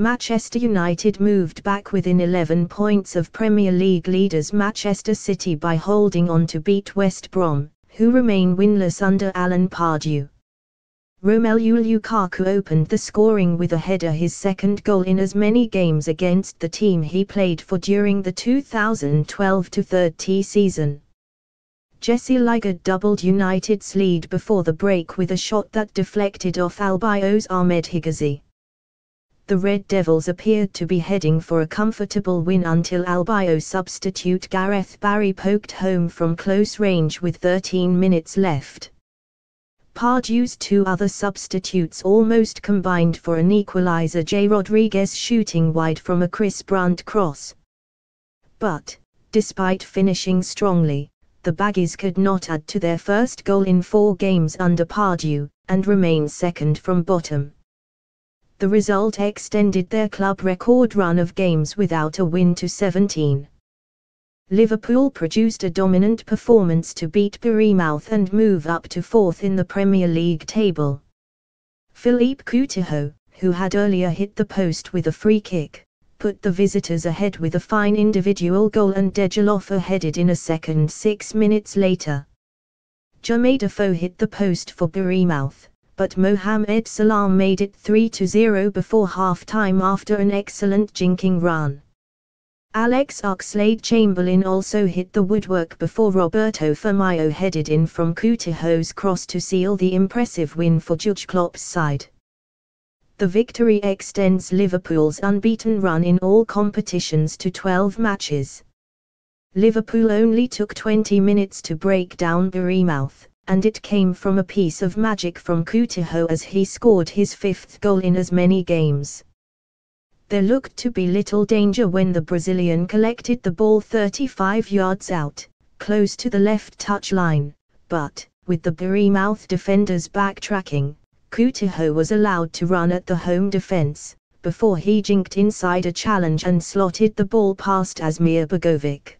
Manchester United moved back within 11 points of Premier League leaders Manchester City by holding on to beat West Brom, who remain winless under Alan Pardew. Romelu Lukaku opened the scoring with a header, his second goal in as many games against the team he played for during the 2012-13 season. Jesse Ligard doubled United's lead before the break with a shot that deflected off Albio's Ahmed Higazi. The Red Devils appeared to be heading for a comfortable win until Albio substitute Gareth Barry poked home from close range with 13 minutes left. Pardew's two other substitutes almost combined for an equaliser, Jay Rodriguez shooting wide from a Chris Brandt cross. But, despite finishing strongly, the Baggies could not add to their first goal in 4 games under Pardew, and remain second from bottom. The result extended their club record run of games without a win to 17. Liverpool produced a dominant performance to beat Bournemouth and move up to 4th in the Premier League table. Philippe Coutinho, who had earlier hit the post with a free kick, put the visitors ahead with a fine individual goal, and Dejagah headed in a second 6 minutes later. Jermaine Defoe hit the post for Bournemouth, but Mohamed Salah made it 3-0 before half-time after an excellent jinking run. Alex Oxlade-Chamberlain also hit the woodwork before Roberto Firmino headed in from Coutinho's cross to seal the impressive win for Jurgen Klopp's side. The victory extends Liverpool's unbeaten run in all competitions to 12 matches. Liverpool only took 20 minutes to break down Bournemouth, and it came from a piece of magic from Coutinho as he scored his 5th goal in as many games. There looked to be little danger when the Brazilian collected the ball 35 yards out, close to the left touchline, but, with the Bournemouth defenders backtracking, Coutinho was allowed to run at the home defence, before he jinked inside a challenge and slotted the ball past Asmir Begovic.